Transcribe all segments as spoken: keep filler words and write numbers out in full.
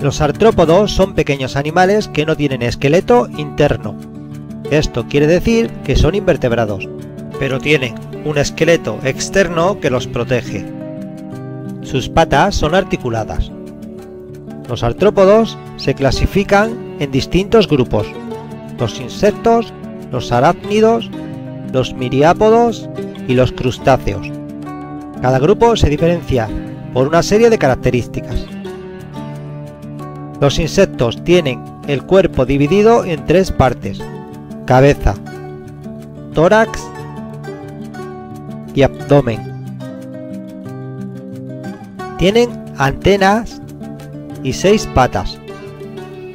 Los artrópodos son pequeños animales que no tienen esqueleto interno. Esto quiere decir que son invertebrados, pero tienen un esqueleto externo que los protege. Sus patas son articuladas. Los artrópodos se clasifican en distintos grupos: los insectos, los arácnidos, los miriápodos y los crustáceos. Cada grupo se diferencia por una serie de características. Los insectos tienen el cuerpo dividido en tres partes: cabeza, tórax y abdomen. Tienen antenas y seis patas.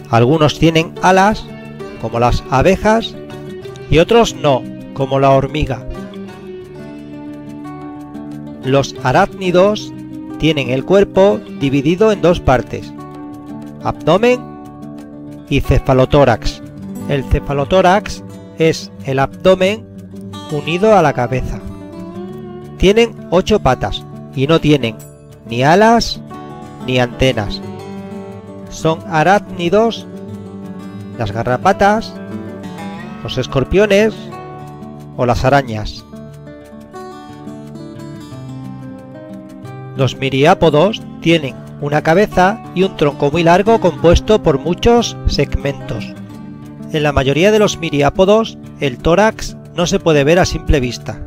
Algunos tienen alas, como las abejas, y otros no, como la hormiga. Los arácnidos tienen el cuerpo dividido en dos partes: abdomen y cefalotórax. El cefalotórax es el abdomen unido a la cabeza. Tienen ocho patas y no tienen ni alas ni antenas. Son arácnidos las garrapatas, los escorpiones o las arañas. Los miriápodos tienen una cabeza y un tronco muy largo compuesto por muchos segmentos. En la mayoría de los miriápodos, el tórax no se puede ver a simple vista.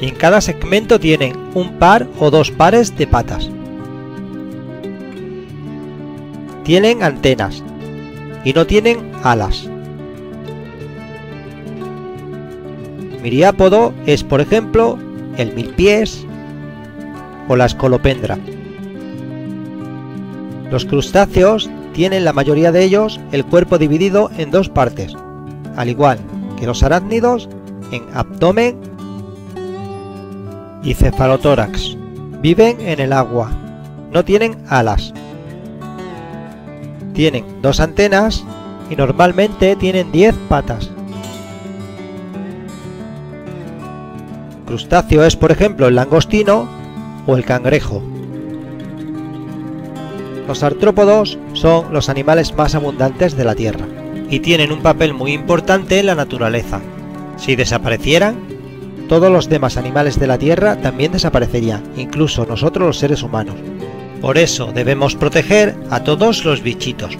En cada segmento tienen un par o dos pares de patas. Tienen antenas y no tienen alas. Miriápodo es, por ejemplo, el milpiés o la escolopendra. Los crustáceos tienen la mayoría de ellos el cuerpo dividido en dos partes, al igual que los arácnidos, en abdomen y cefalotórax. Viven en el agua, no tienen alas. Tienen dos antenas y normalmente tienen diez patas. Crustáceo es, por ejemplo, el langostino o el cangrejo. Los artrópodos son los animales más abundantes de la Tierra y tienen un papel muy importante en la naturaleza. Si desaparecieran, todos los demás animales de la Tierra también desaparecerían, incluso nosotros los seres humanos. Por eso debemos proteger a todos los bichitos.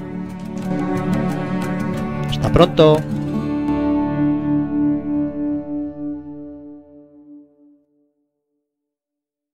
Hasta pronto.